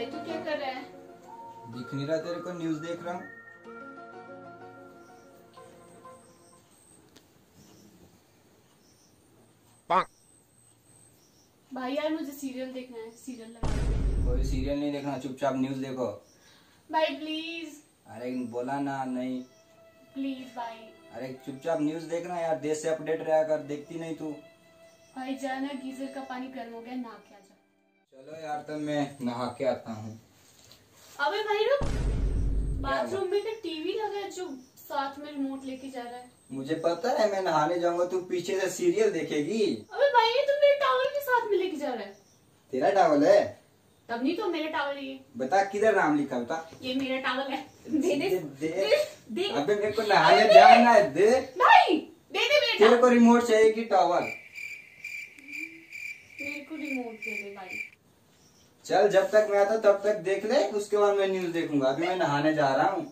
भाई तू क्या कर रहा है? दिख नहीं रहा तेरे को? न्यूज़ देख रहा हूँ। भाई यार मुझे सीरियल देखना है, सीरियल लगा। कोई सीरियल नहीं देखना, चुपचाप न्यूज़ देखो। भाई प्लीज। अरे बोला ना नहीं। प्लीज भाई। अरे चुपचाप न्यूज़ देखना यार, देश से अपडेट रहा कर, देखती नहीं तू। भाई जाना, गीजर का पानी गर्म हो गया, नहा के आ जा। चलो यार तब मैं नहा के आता हूँ। अबे भाई रुक, बाथरूम में तो टीवी लगा है जो साथ में रिमोट लेके जा रहा है। मुझे पता है मैं नहाने जाऊंगा तू पीछे से सीरियल देखेगी। अबे भाई ये तो मेरे टॉवल के साथ में लेके जा रहा है। तेरा टॉवल है? तब नहीं तो मेरा टॉवल है। बता किधर नाम लिखा, बता। ये मेरा टॉवल है, दे दे दे दे। अबे मेरे को नहाने जाना है, दे। नहीं दे दे बेटा। तेरे को रिमोट चाहिए कि टॉवल? मेरे को रिमोट दे दे भाई। चल जब तक मैं आता तब तक देख ले, उसके बाद मैं न्यूज़ देखूंगा। अभी मैं नहाने जा रहा हूँ।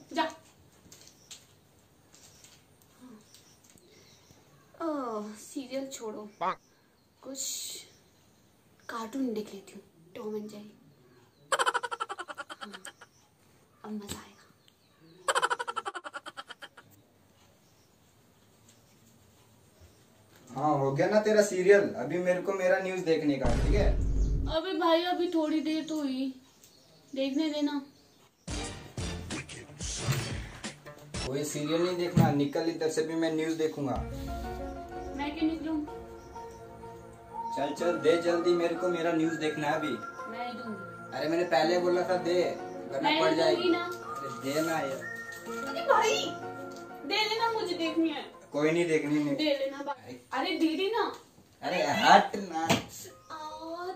सीरियल छोड़ो, कुछ कार्टून देख लेती हूँ, टॉम एंड जेरी। अब मजा आएगा। हाँ हो गया ना तेरा सीरियल, अभी मेरे को मेरा न्यूज़ देखने का, ठीक है? अबे भाई अभी थोड़ी देर तो हुई, देखने देना। कोई सीरियल नहीं देखना, निकल इधर से, भी मैं न्यूज़ देखूंगा। मैं क्यों निकलूं? चल चल दे जल्दी, मेरे को मेरा न्यूज़ देखना है अभी। मैं नहीं दूंगी। अरे मैंने पहले बोला था दे, वरना पड़ जाएगी। दे ना यार। अरे भाई दे लेना, मुझे देखनी है। कोई नहीं देखनी, नहीं दे लेना भाई। अरे दे देना। अरे हट ना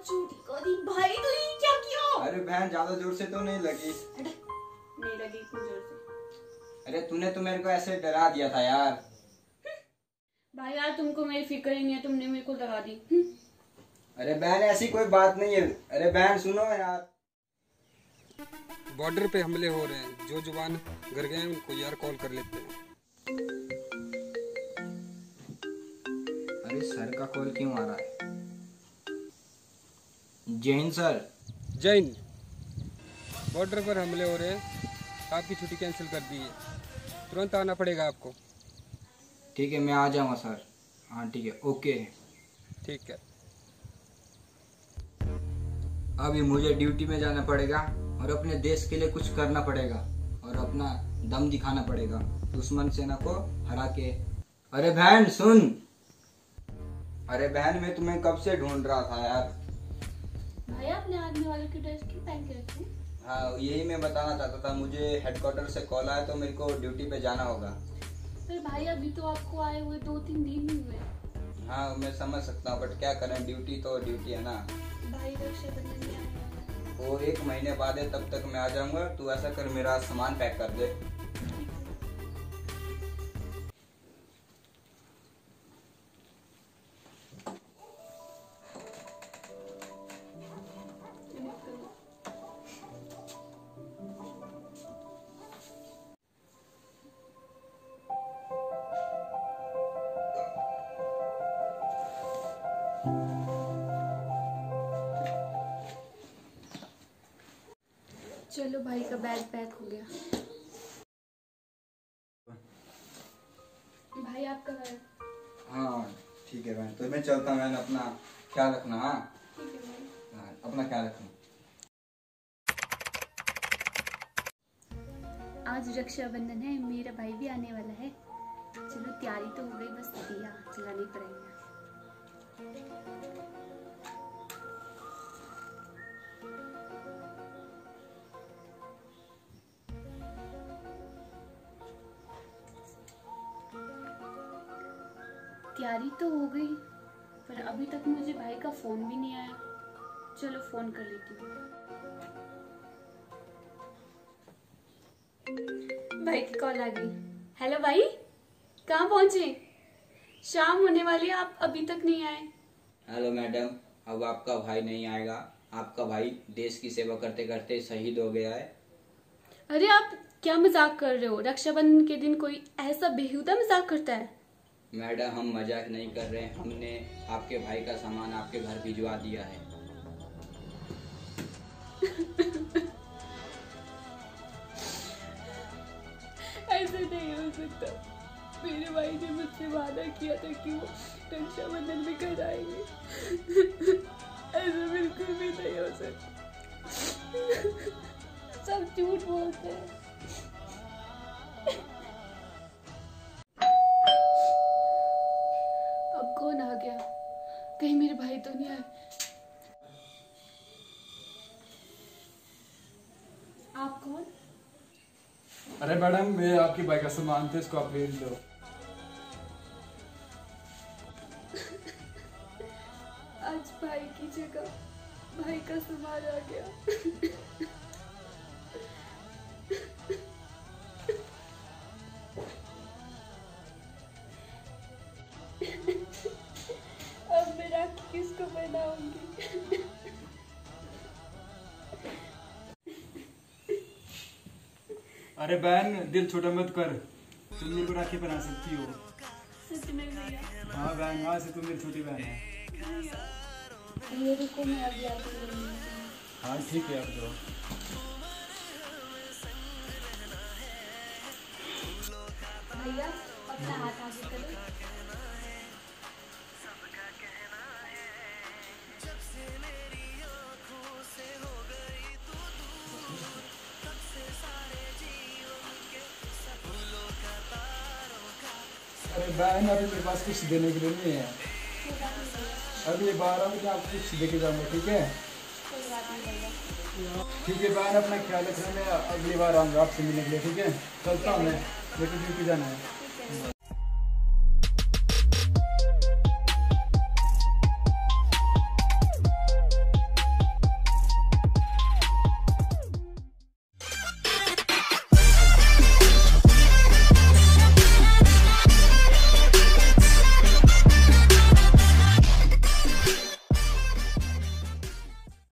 चूड़ी भाई, तो ये क्या किया? अरे बहन ज्यादा जोर से तो नहीं लगी? नहीं लगी इतनी जोर से। अरे तूने तो मेरे को ऐसे डरा दिया था यार। भाई यार तुमको मेरी फिक्र ही नहीं है, तुमने मेरे को डरा दी। अरे बहन ऐसी कोई बात नहीं है। अरे बहन सुनो यार, बॉर्डर पे हमले हो रहे हैं, जो जुबान घर गए हैं उनको यार कॉल कर लेते हैं। अरे सर का कॉल क्यों आ रहा है? जय हिंद सर। जय हिंद। बॉर्डर पर हमले हो रहे हैं, आपकी छुट्टी कैंसिल कर दी है, तुरंत आना पड़ेगा आपको। ठीक है मैं आ जाऊँगा सर। हाँ ठीक है, ओके ठीक है। अभी मुझे ड्यूटी में जाना पड़ेगा और अपने देश के लिए कुछ करना पड़ेगा और अपना दम दिखाना पड़ेगा दुश्मन सेना को हरा के। अरे बहन सुन। अरे बहन मैं तुम्हें कब से ढूंढ रहा था यार। भाई आपने आदमी वाले की ड्रेस क्यों पहन के रखी? हाँ यही मैं बताना चाहता था, मुझे हेडक्वार्टर से कॉल आया तो मेरे को ड्यूटी पे जाना होगा। पर भाई अभी तो आपको आए हुए 2-3 दिन ही हुए। हाँ मैं समझ सकता हूँ, बट क्या करें, ड्यूटी तो ड्यूटी है ना भाई। वो 1 महीने बाद है, तब तक मैं आ जाऊँगा। तू ऐसा कर, मेरा सामान पैक कर दे। चलो भाई का बैग पैक हो गया। भाई आपका बैग? हाँ ठीक है बहन, तो मैं चलता हूँ बहन, अपना ख्याल रखना। हाँ ठीक है भाई, अपना ख्याल रखना। आज रक्षाबंधन है, मेरा भाई भी आने वाला है। चलो तैयारी तो हो गई, बस दिया जलानी पड़ेगी। तैयारी तो हो गई, पर अभी तक मुझे भाई का फोन भी नहीं आया। चलो फोन कर लेती हूँ। भाई की कॉल आ गई। हेलो भाई, कहाँ पहुंचे? शाम होने वाली, आप अभी तक नहीं आए। हेलो मैडम, अब आपका भाई नहीं आएगा, आपका भाई देश की सेवा करते करते शहीद हो गया है। अरे आप क्या मजाक कर रहे हो? रक्षाबंधन के दिन कोई ऐसा बेहुदा मजाक करता है? मैडम हम मजाक नहीं कर रहे हैं, हमने आपके भाई का सामान आपके घर भिजवा दिया है। ऐसे नहीं हो सकता। मेरे भाई ने मुझसे वादा किया था कि वो रक्षाबंधन भी कराएंगे, ऐसा बिल्कुल भी नहीं हो सकता। सब झूठ बोलते हैं। अब कौन आ गया? कहीं मेरे भाई तो नहीं आए? आप कौन? अरे मैडम, मैं आपकी बाइक का सामान थे, इसको आप ले लो। आज भाई की जगह भाई का सामान आ गया। अब मैं राखी किसको पहनाऊंगी? अरे बहन, दिल छोटा मत कर, तुम मेरे को राखी पहना सकती हो। सच में भैया? हाँ बहन, हाँ, से तुम मेरी छोटी बहन है। ये रुको, मैं अभी आती हूँ। हाँ ठीक है, आप जाओ। भैया अपना हाथ आगे करो। अरे बहन, अभी मेरे पास कुछ देने के लिए नहीं है। अभी ये 12 बजे आप कुछ देके जाऊंगा, ठीक है? ठीक है बहन, अपना ख्याल रखना। मैं अगली बार आऊँगा आपसे मिलने के लिए, ठीक है? चलता हूँ मैं, लेकिन ड्यूटी जाना है।